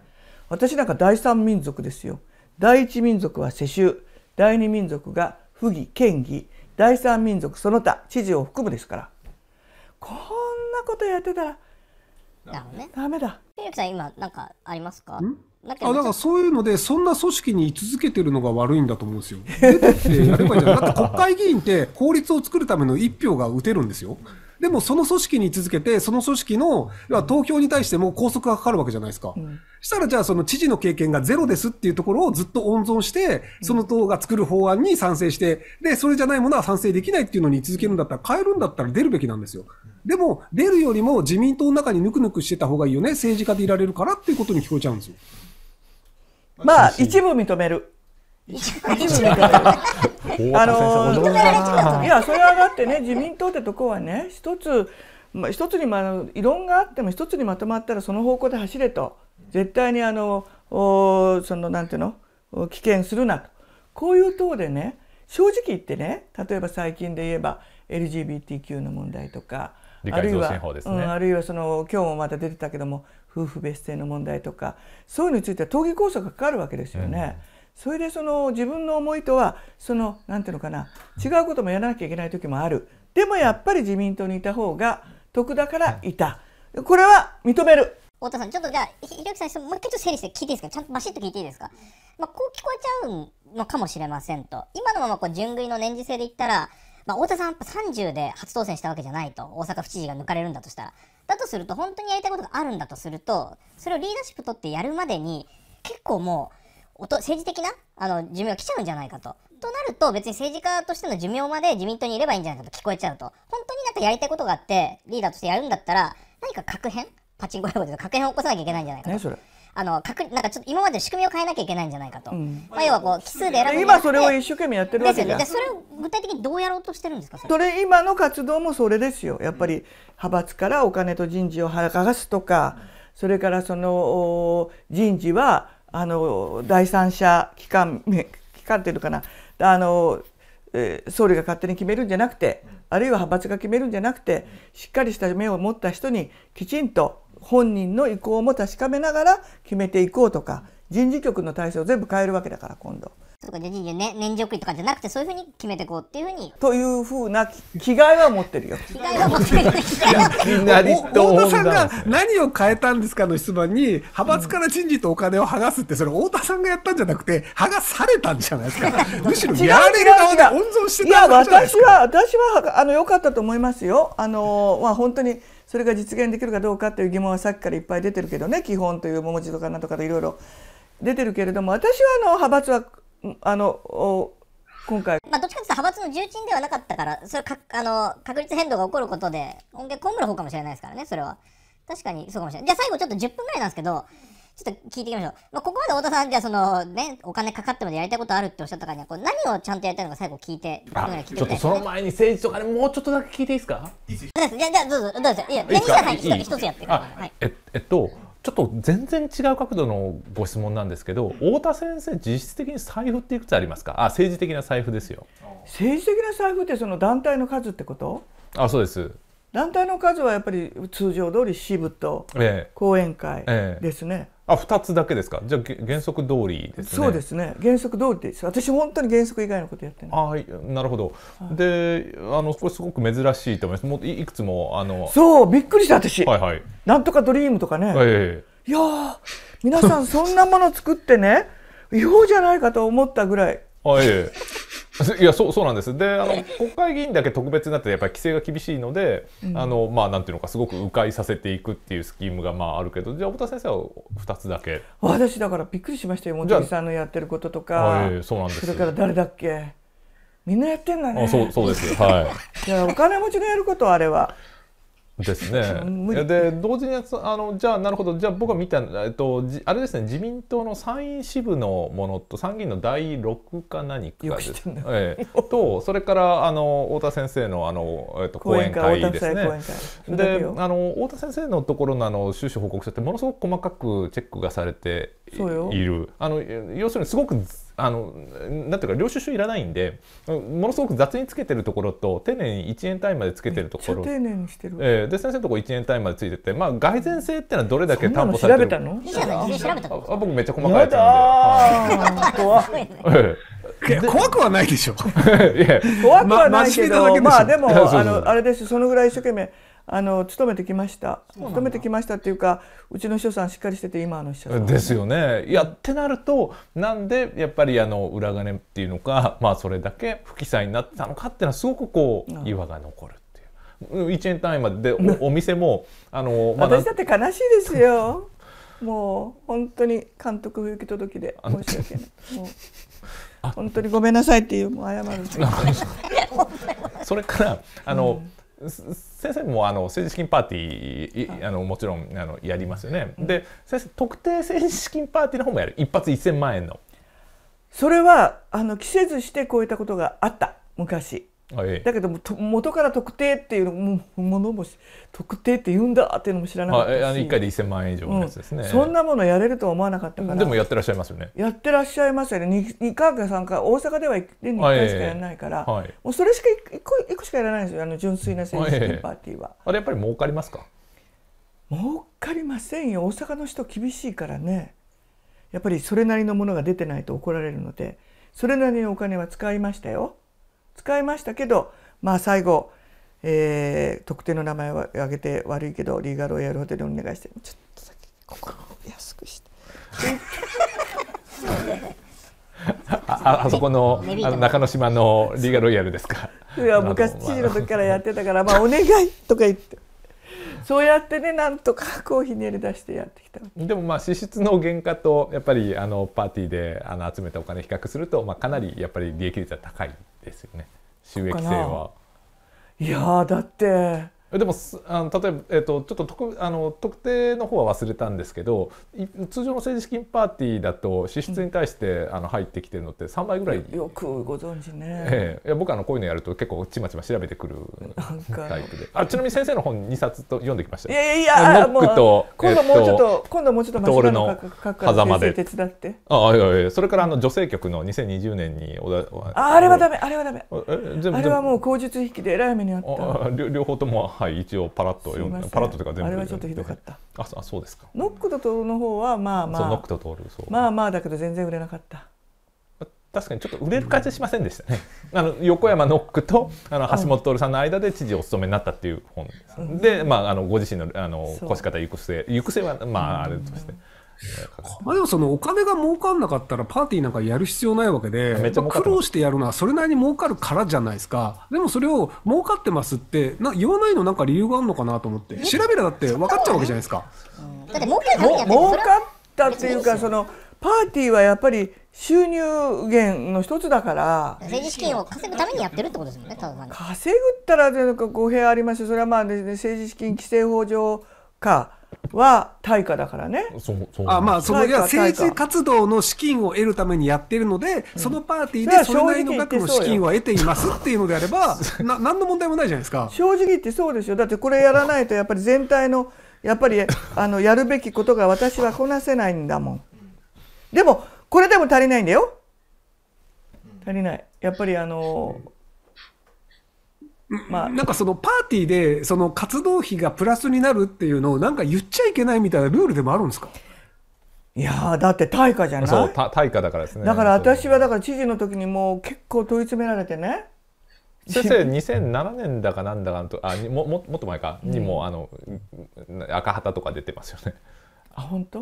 私なんか第三民族ですよ。第一民族は世襲、第二民族が府議県議、第三民族その他知事を含むですから、こんなことやってたらダメだ。ひろきさん今なんかありますか？あ、だからそういうのでそんな組織に居続けてるのが悪いんだと思うんですよ。出てってやればいいじゃん。だって国会議員って法律を作るための1票が打てるんですよ。でもその組織に居続けて、その組織の投票に対しても拘束がかかるわけじゃないですか。うん、したらじゃあその知事の経験がゼロですっていうところをずっと温存して、その党が作る法案に賛成して、で、それじゃないものは賛成できないっていうのに居続けるんだったら、変えるんだったら出るべきなんですよ。でも出るよりも自民党の中にぬくぬくしてた方がいいよね。政治家でいられるからっていうことに聞こえちゃうんですよ。まあ、一部認める。いやそれはだってね、自民党ってとこはね、一つに異論があっても一つにまとまったらその方向で走れと、絶対にそのなんていうの棄権するなと、こういう党でね、正直言ってね、例えば最近で言えば LGBTQ の問題とか、あるいはその今日もまた出てたけども夫婦別姓の問題とか、そういうのについては党議拘束がかかるわけですよね。うん、それでその自分の思いとはそのなんていうのかな、違うこともやらなきゃいけない時もある。でもやっぱり自民党にいた方が得だからいた。これは認める。太田さん、ちょっとじゃあひろきさんもう一回ちょっと整理して聞いていいですか。ちゃんとバシッと聞いていいですか。まあ、こう聞こえちゃうのかもしれませんと。今のままこう順繰りの年次制でいったら、まあ、太田さんやっぱ30で初当選したわけじゃないと。大阪府知事が抜かれるんだとしたら、だとすると本当にやりたいことがあるんだとすると、それをリーダーシップ取ってやるまでに結構もう政治的な寿命が来ちゃうんじゃないかと。となると別に政治家としての寿命まで自民党にいればいいんじゃないかと聞こえちゃうと。本当になんかやりたいことがあってリーダーとしてやるんだったら、何か確変、パチンコやことで確変を起こさなきゃいけないんじゃないかと。それなんかちょっと今までの仕組みを変えなきゃいけないんじゃないかと。まあ要はこう奇数で選ぶんじゃなくて、今それを一生懸命やってるわけですよね。それを具体的にどうやろうとしてるんですか。それ今の活動もそれですよ。やっぱり派閥からお金と人事を剥がすとか、それからその人事は第三者機関っていうのかな、総理が勝手に決めるんじゃなくて、あるいは派閥が決めるんじゃなくて、しっかりした目を持った人にきちんと本人の意向も確かめながら決めていこうとか、人事局の体制を全部変えるわけだから今度。そうか、人事ね、年次送りとかじゃなくて、そういうふうに決めていこうっていうふうに。というふうな気概は持ってるよ。気概は持ってる。太田さんが何を変えたんですかの質問に、派閥から人事とお金を剥がすって、それ太田さんがやったんじゃなくて、剥がされたんじゃないですか。むしろやられる側が温存してたんじゃないですか。いや、私は良かったと思いますよ。まあ本当に。それが実現できるかどうかという疑問はさっきからいっぱい出てるけどね、基本という文字とかなんとかいろいろ出てるけれども、私は派閥は今回、まあどっちかというと派閥の重鎮ではなかったから、それ確率変動が起こることで恩恵被る方かもしれないですからね。それは確かにそうかもしれない。じゃあ最後ちょっと10分ぐらいなんですけど、ちょっと聞いていきましょう。まあ、ここまで太田さん、じゃあそのね、お金かかってまでやりたいことあるっておっしゃったからには、こう何をちゃんとやりたいのか最後聞いて、ちょっとその前に政治とかね、もうちょっとだけ聞いていいですか？いいです。じゃあどうぞどうぞ。いや、西田さん一つやってください。はい。ちょっと全然違う角度のご質問なんですけど、太田先生、実質的に財布っていくつありますか？あ、政治的な財布ですよ。政治的な財布ってその団体の数ってこと？あ、そうです。団体の数はやっぱり通常通り支部と後援会ですね。あ、2つだけですか。じゃあ原則通りですね。そうですね。原則通りです。私本当に原則以外のことやってない。あ、なるほど。はい、で、これすごく珍しいと思います。もういくつもそうびっくりした私。はいはい。なんとかドリームとかね。いやー、皆さんそんなもの作ってね、違法じゃないかと思ったぐらい。いや、そうなんです。で、国会議員だけ特別になってやっぱり規制が厳しいので、まあなんていうのか、すごく迂回させていくっていうスキームがまああるけど、じゃあ太田先生は2つだけ。私だからびっくりしましたよ。茂木さんのやってることとか、それから誰だっけ、みんなやってんだね。そうですよ。はい。いや、お金持ちがやること、あれは。ですね。で同時にじゃあなるほど、じゃあ僕は見たあれですね、自民党の参院支部のものと参議院の第6か何かです、とそれから太田先生の講演会ですね。で太田先生のところの収支報告書ってものすごく細かくチェックがされている。要するにすごくなんていうか領収書いらないんで、ものすごく雑につけてるところと丁寧に1円単位までつけてるところ、丁寧にしてる、で先生のところ1円単位までついてて、まあ蓋然性ってのはどれだけ担保されてるか。僕めっちゃ細かいやつなんで。怖くはないでしょ。怖くはないけど、まあでもあれです。そのぐらい一生懸命勤めてきました。勤めてきましたっていうか、うちの秘書さんしっかりしてて、今の秘書さんですよね。いやってなると、なんでやっぱり裏金っていうのか、まあそれだけ不記載になってたのかっていうのはすごくこう違和が残る。1円単位まででお店も私だって悲しいですよ。もう本当に監督不行き届きで申し訳ない。もう本当にごめんなさいっていう、もう謝る。それから先生も政治資金パーティーもちろんやりますよね。で先生、特定政治資金パーティーの方もやる。一発1000万円の。それは着せずしてこういったことがあった昔。だけども元から特定っていうのも、物も特定って言うんだっていうのも知らなかったし、1回で1000万円以上のやつですね。そんなものやれるとは思わなかったから。でもやってらっしゃいますよね。やってらっしゃいますよね。2回か3回、大阪では1年に1回しかやらないから、もうそれしか1個しかやらないんですよ、純粋な政治資金パーティーは。あれやっぱり儲かりますか？儲かりませんよ。大阪の人厳しいからね。やっぱりそれなりのものが出てないと怒られるので、それなりのお金は使いましたよ。使いましたけど、まあ最後、特定の名前を挙げて悪いけどリーガルをやるホテルにお願いして、ちょっと先ここ安くしてあそこの中之島のリーガロイヤルですか。いや昔知事の時からやってたからまあお願いとか言ってそうやってね、なんとかこうひねり出してやってきた。でもまあ支出の原価とやっぱりパーティーで集めたお金比較すると、まあかなりやっぱり利益率は高いですよね、収益性は。いやーだって。でも例えば、ちょっと特定の方は忘れたんですけど、通常の政治資金パーティーだと支出に対して入ってきてるのって3倍ぐらい。よくご存知ね。いや僕こういうのやると結構ちまちま調べてくるタイプで。ちなみに先生の本2冊と読んできました。いやいや、ノックと今度もうちょっとマシュマロの狭間で手伝って。あ、いやいや、それから女性局の2020年にあれはダメ、あれはダメ、あれはもう口述筆記でえらい目にあった。両方ともはい、一応パラッと読んで、パラッとというか全部。あれはちょっとひどかった。あ、そうですか。ノックとトールの方はまあまあ。ノックとトール、そう。まあまあだけど全然売れなかった。確かにちょっと売れる感じしませんでしたね。横山ノックと橋本徹さんの間で知事をお務めになったっていう本で、まあご自身の腰方行く末はまああれとして。まあでもそのお金が儲かんなかったらパーティーなんかやる必要ないわけで、苦労してやるのはそれなりに儲かるからじゃないですか。でもそれを儲かってますって言わないのなんか理由があるのかなと思って、調べればだって分かっちゃうわけじゃないですか。だって儲かったっていうか、そのパーティーはやっぱり収入源の一つだから、政治資金を稼ぐためにやってるってことですもんね。稼ぐったらなんか語弊ありますよ。それはまあ政治資金規正法上かは対価だからね。あ、まあそのいや政治活動の資金を得るためにやってるので、そのパーティーでそれなりの額の資金は得ていますっていうのであれば、何の問題もないじゃないですか。正直言ってそうですよ。だってこれやらないとやっぱり全体のやっぱりやるべきことが私はこなせないんだもん。でもこれでも足りないんだよ。足りない。やっぱりなんかそのパーティーでその活動費がプラスになるっていうのをなんか言っちゃいけないみたいなルールでもあるんですか？いやーだって対価じゃない。そう、対価だからですね。だから私はだから知事の時にもう結構問い詰められてね。先生2007年だかなんだかと、もっと前かにも赤旗とか出てますよね。あ、本当？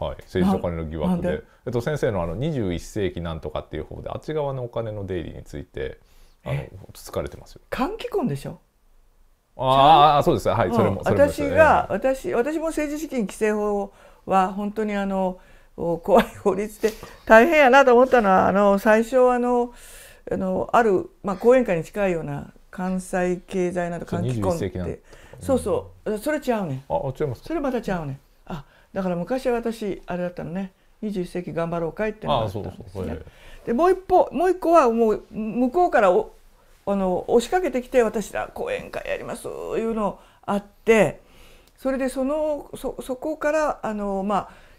はい、政治とお金の疑惑で、先生の21世紀なんとかっていう方であっち側のお金の出入りについて。疲れてますよ。換気婚でしょ。ああ、そうです。はい、それも。私も政治資金規正法は本当に怖い法律で大変やなと思ったのは、最初あるまあ講演会に近いような関西経済など換気婚ってそうそう、それ違うね。あ、違います。それまた違うね。あ、だから昔は私あれだったのね。21世紀頑張ろうかいってのがあったんですね。でもう一個はもう向こうから押しかけてきて、私ら講演会やりますいうのあって、それでそこから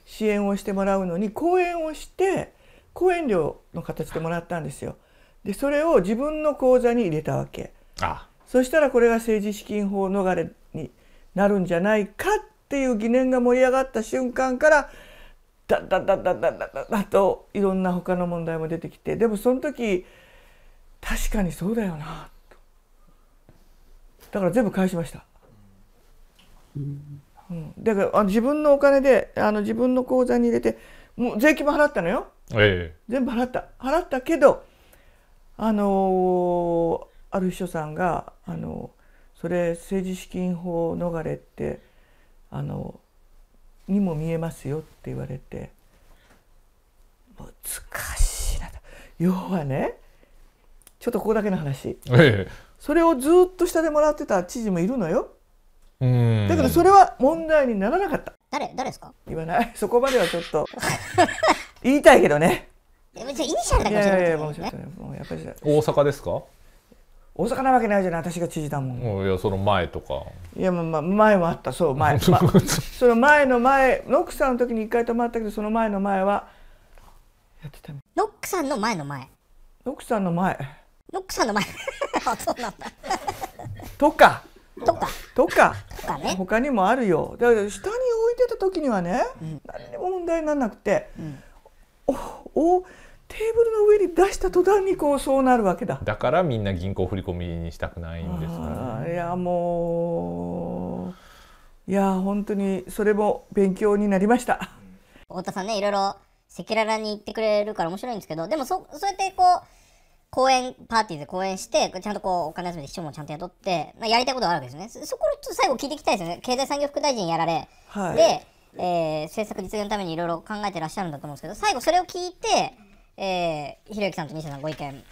支援をしてもらうのに講演をして講演料の形でもらったんですよ。でそれを自分の口座に入れたわけ。ああ、そしたらこれが政治資金法逃れになるんじゃないかっていう疑念が盛り上がった瞬間からだといろんな他の問題も出てきて、でもその時確かにそうだよなと、だから全部返しました。うん、だから自分のお金で自分の口座に入れて、もう税金も払ったのよ、全部払ったけど、ある秘書さんがそれ政治資金法逃れってにも見えますよって言われて、難しいなと。要はね、ちょっとここだけの話、それをずっと下でもらってた知事もいるのよ。だけどそれは問題にならなかった。誰ですか言わない、そこまではちょっと言いたいけどね。イニシャルだから。いやいや、もうちょっとね、もうやっぱり大阪ですか。大阪なわけないじゃない、私が知事だもん。いや、その前とか。いや、まあ、前もあった。そう、前、その前の前、ノックさんの時に一回泊まったけど、その前の前はやってた。ノックさんの前の前。ノックさんの前。ノックさんの前。あ、そうなんだ。とか。とかね。他にもあるよ。だから下に置いてた時にはね、何にも問題にならなくて、テーブルの上に出した途端にそうなるわけだ。だからみんな銀行振り込みにしたくないんですから、ね。いや、もう、いや本当にそれも勉強になりました。太田さんね、いろいろ赤裸々に言ってくれるから面白いんですけど、でもそうやって講演パーティーで講演してちゃんとお金集めて秘書もちゃんと雇って、まあ、やりたいことがあるわけですね。そこをちょっと最後聞いていきたいですよね。経済産業副大臣やられ、はい、で、政策実現のためにいろいろ考えてらっしゃるんだと思うんですけど、最後それを聞いて。ひろゆきさんと西野さんご意見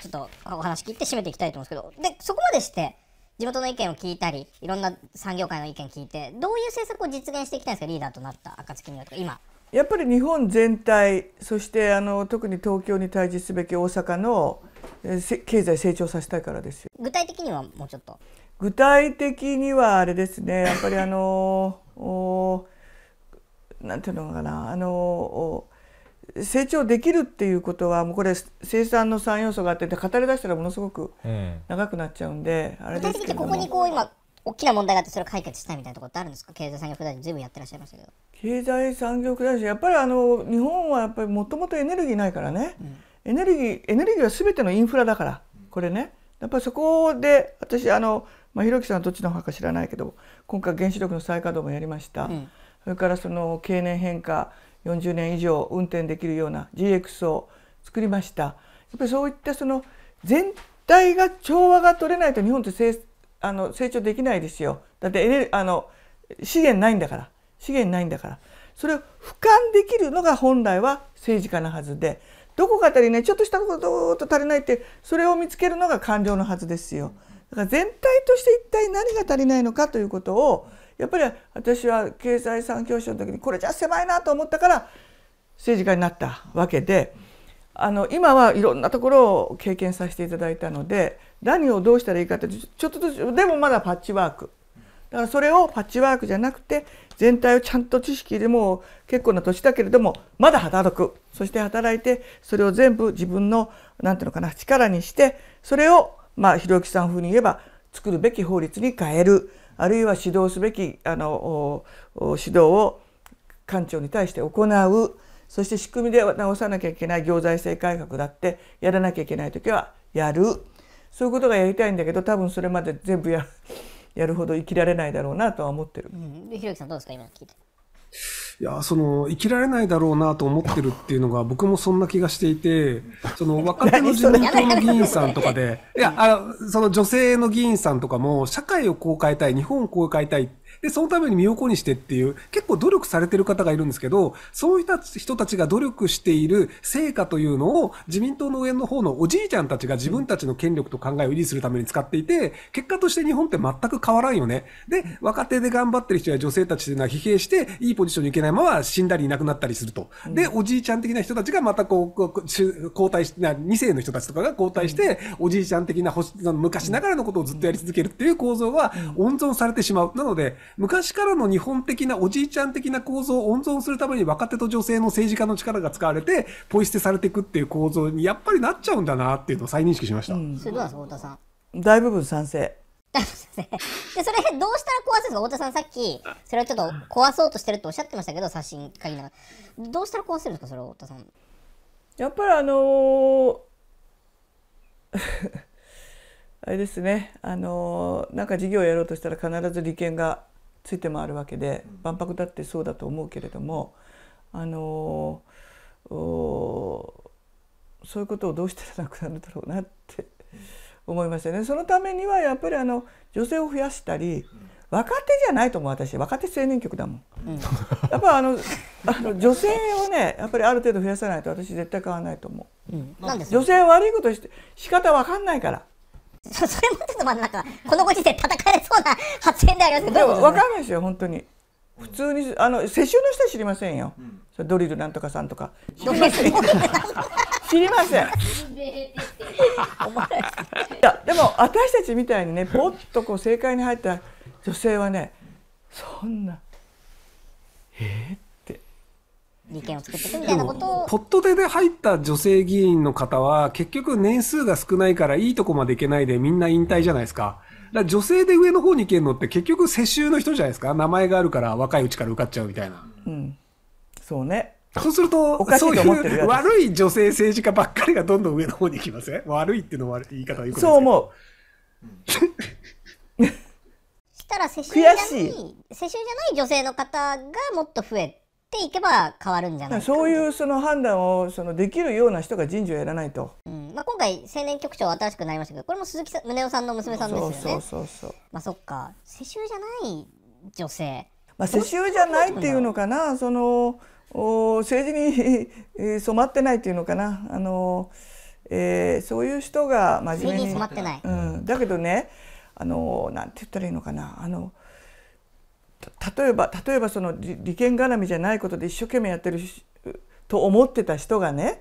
ちょっとお話聞いて締めていきたいと思うんですけど、でそこまでして地元の意見を聞いたりいろんな産業界の意見聞いて、どういう政策を実現していきたいんですか、リーダーとなった暁にはとか。今やっぱり日本全体、そして特に東京に対峙すべき大阪の経済成長させたいからですよ。具体的にはもうちょっと。具体的にはあれですね、やっぱりなんていうのかな、成長できるっていうことはもうこれ生産の3要素があって、語り出したらものすごく長くなっちゃうんで、あれですけども、具体的にここに今大きな問題があってそれを解決したいみたいなところってあるんですか。経済産業副大臣ずいぶんやってらっしゃいましたけど。経済産業副大臣、やっぱり日本はやっぱりもともとエネルギーないからね、エネルギーは全てのインフラだから、これね、やっぱりそこで私ひろゆきさんはどっちの方か知らないけど、今回原子力の再稼働もやりました、それからその経年変化40年以上運転できるような GX を作りました。やっぱりそういったその全体が調和が取れないと日本って成長できないですよ。だって資源ないんだから、それを俯瞰できるのが本来は政治家のはずで、どこか足りない、ちょっとしたことと足りないって、それを見つけるのが官僚のはずですよ。だから全体として一体何が足りないのかということを、やっぱり私は経済産業省の時にこれじゃ狭いなと思ったから政治家になったわけで、今はいろんなところを経験させていただいたので、何をどうしたらいいかというと、ちょっとずつでもまだパッチワークだから、それをパッチワークじゃなくて全体をちゃんと知識でも結構な年だけれどもまだ働く、そして働いてそれを全部自分のなんていうのかな、力にして、それをひろゆきさん風に言えば作るべき法律に変える。あるいは指導すべき指導を官庁に対して行う。そして仕組みで直さなきゃいけない行財政改革だってやらなきゃいけない時はやる。そういうことがやりたいんだけど、多分それまで全部やるほど生きられないだろうなとは思ってる。ひろゆきさんどうですか、今聞いて。いや、その生きられないだろうなと思ってるっていうのが僕もそんな気がしていて、その若手の自民党の議員さんとかでいやその女性の議員さんとかも社会をこう変えたい、日本をこう変えたい、で、そのために身を粉にしてっていう、結構努力されてる方がいるんですけど、そういった人たちが努力している成果というのを、自民党の上の方のおじいちゃんたちが自分たちの権力と考えを維持するために使っていて、結果として日本って全く変わらんよね。で、若手で頑張ってる人や女性たちというのは疲弊して、いいポジションに行けないまま死んだりいなくなったりすると。で、おじいちゃん的な人たちがまた交代して、2世の人たちとかが交代して、おじいちゃん的な昔ながらのことをずっとやり続けるっていう構造は温存されてしまう。なので、昔からの日本的なおじいちゃん的な構造を温存するために若手と女性の政治家の力が使われて、ポイ捨てされていくっていう構造にやっぱりなっちゃうんだなっていうのを再認識しました。それどうですか、太田さん。大部分賛成。大部分賛成。で、それどうしたら壊せるんですか、太田さん。さっき、それをちょっと壊そうとしてるとおっしゃってましたけど、刷新会議の中で。どうしたら壊せるんですか、それを太田さん。やっぱりあれですね、なんか事業をやろうとしたら必ず利権がついて回るわけで、万博だってそうだと思うけれども、そういうことをどうしたらなくなるだろうなって思いましたね。そのためにはやっぱり女性を増やしたり、若手じゃないと思う、私若手青年局だもん、うん、やっぱ女性をね、やっぱりある程度増やさないと私絶対変わらないと思う、うん、なんで女性は悪いことして仕方わかんないから。それもちょっとまだなんかこのご時世叩かれそうな発言でありますけど、でもわかんないですよ本当に。普通に世襲の人は知りませんよ、うん、それドリルなんとかさんとか知りません知りません。いやでも私たちみたいにね、ポッとこう政界に入った女性はね、そんなって利権を作っていくみたいなことを。ポット手で入った女性議員の方は結局年数が少ないからいいとこまでいけないで、みんな引退じゃないですか。だから女性で上の方に行けるのって結局世襲の人じゃないですか。名前があるから若いうちから受かっちゃうみたいな、うん、そうね。そうすると、そういう悪い女性政治家ばっかりがどんどん上の方に行きません？悪いっていうのは言い方はよくないですけど。そう思う。したら世襲じゃない、女性の方がもっと増えていけば変わるんじゃないか。そういう判断をできるような人が人事をやらないと。うん、まあ今回青年局長新しくなりましたけど、これも鈴木宗男さんの娘さんですよね。そうそうそう。まあそっか、世襲じゃない女性。まあ世襲じゃないっていうのかな、政治に染まってないっていうのかな、そういう人が真面目に染まってない、うん、だけどね、なんて言ったらいいのかな、例えば利権絡みじゃないことで一生懸命やってると思ってた人がね、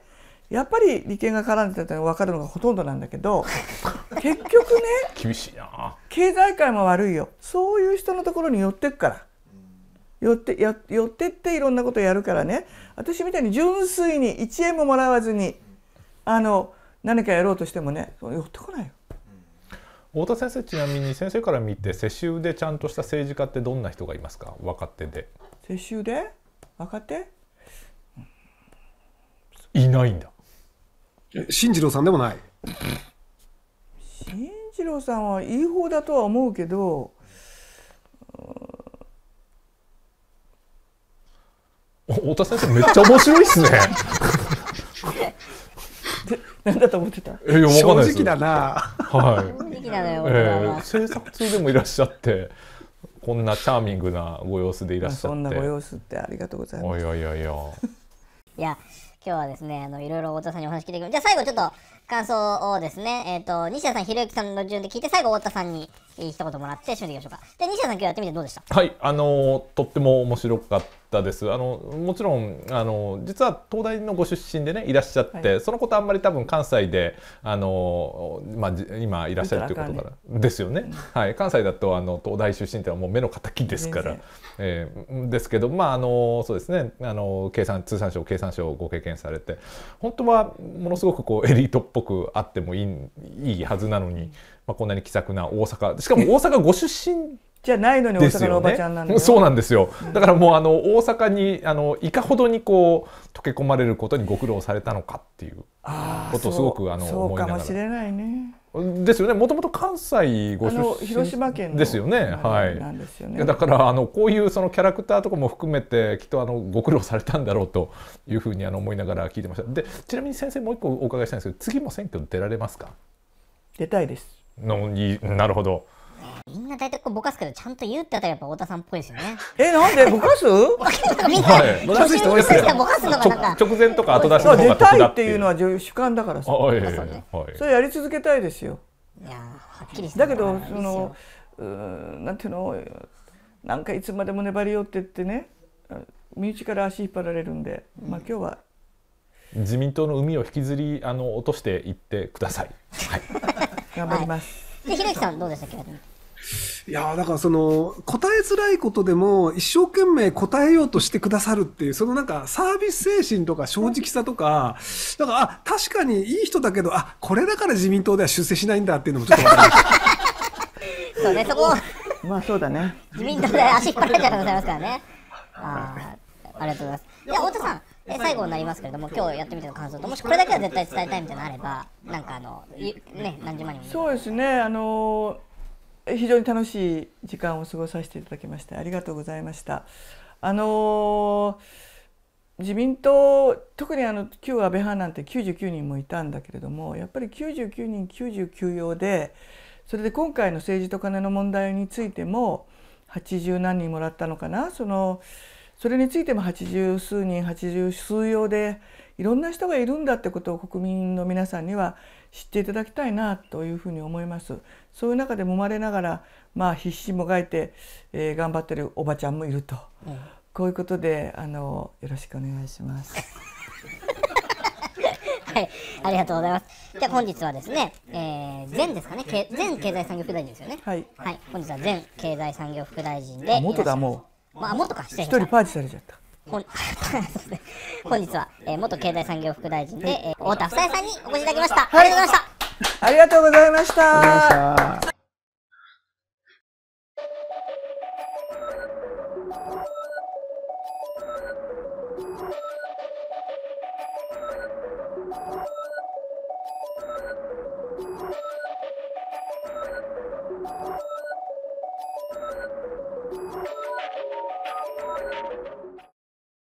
やっぱり利権が絡んでたって分かるのがほとんどなんだけど結局ね、厳しいな、経済界も悪いよ。そういう人のところに寄ってくから。寄ってっていろんなことやるからね、私みたいに純粋に1円ももらわずに何かやろうとしてもね、寄ってこないよ。太田先生、ちなみに先生から見て世襲でちゃんとした政治家ってどんな人がいますか？若手で世襲で若手、うん、いないんだ。進次郎さんでもない。進次郎さんはいい方だとは思うけど、太田先生めっちゃ面白いっすね。なんだと思ってた。いや正直だな。はい。制作中でもいらっしゃって、こんなチャーミングなご様子でいらっしゃって。そんなご様子ってありがとうございます。いやいやいや。いや今日はですね、いろいろ太田さんにお話聞いていく。じゃあ最後ちょっと感想をですね、西田さん、ひろゆきさんの順で聞いて、最後太田さんに一言もらって締めていきましょうか。で、西田さん今日やってみてどうでした？はい、とっても面白かったです。もちろん実は東大のご出身でねいらっしゃって、はい、そのことあんまり多分関西でまあ今いらっしゃるということからですよね。はい、関西だと東大出身ってはもう目の敵ですから、ですけど、まあそうですね、通産省経産省をご経験されて、本当はものすごくこうエリートっぽくあってもいいはずなのに。うん、まあこんなに気さくな大阪、しかも大阪ご出身じゃないのに大阪のおばちゃんなんで、そうなんですよ。だからもう大阪にいかほどにこう溶け込まれることにご苦労されたのかっていうことをすごく思いながら。そうかもしれないね。ですよね。もともと関西ご出身広島県ですよね。はい。だからこういうキャラクターとかも含めてきっとご苦労されたんだろうというふうに思いながら聞いてました。で、ちなみに先生もう一個お伺いしたいんですけど、次も選挙出られますか？出たいです。のに、なるほど。みんな大体こうぼかすけどちゃんと言うってあたりやっぱ太田さんっぽいですよね。なんでぼかす？みんなぼかすのがなんか直前とか後出しの方が得だっていう。出たいっていうのは主観だからさ。それやり続けたいですよ。いやはっきりして。だけどそのなんていうのなんかいつまでも粘りよって言ってね身内から足引っ張られるんで、まあ今日は自民党の海を引きずり落としていってください。頑張ります。でひろゆきさんどうでしたっけ？いやだからその答えづらいことでも一生懸命答えようとしてくださるっていうそのなんかサービス精神とか正直さとかだからあ確かにいい人だけどあこれだから自民党では出世しないんだっていうのもちょっと分かりました。そうねそこまあそうだね自民党で足引っ張られちゃうのございますからね。ありがとうございます。いや太田さん最後になりますけれども今日やってみての感想ともしこれだけは絶対伝えたいみたいなのあればなんかね何十万人もそうですね非常に楽しい時間を過ごさせていただきましてありがとうございました。自民党特に旧安倍派なんて99人もいたんだけれどもやっぱり99人99票でそれで今回の政治とカネの問題についても80何人もらったのかなそれについても80数人80数票でいろんな人がいるんだってことを国民の皆さんには知っていただきたいなというふうに思います。そういう中で揉まれながら、まあ、必死もがいて、頑張ってるおばちゃんもいると、こういうことでよろしくお願いします。はい、ありがとうございます。じゃあ本日はですね、前ですかね、前経済産業副大臣ですよね。はい、はい、本日は前経済産業副大臣で。元だもう。まあ元か一人パーティーされちゃった。本日は元経済産業副大臣で太田房江さんにお越しいただきました。ありがとうございました。ありがとうございました。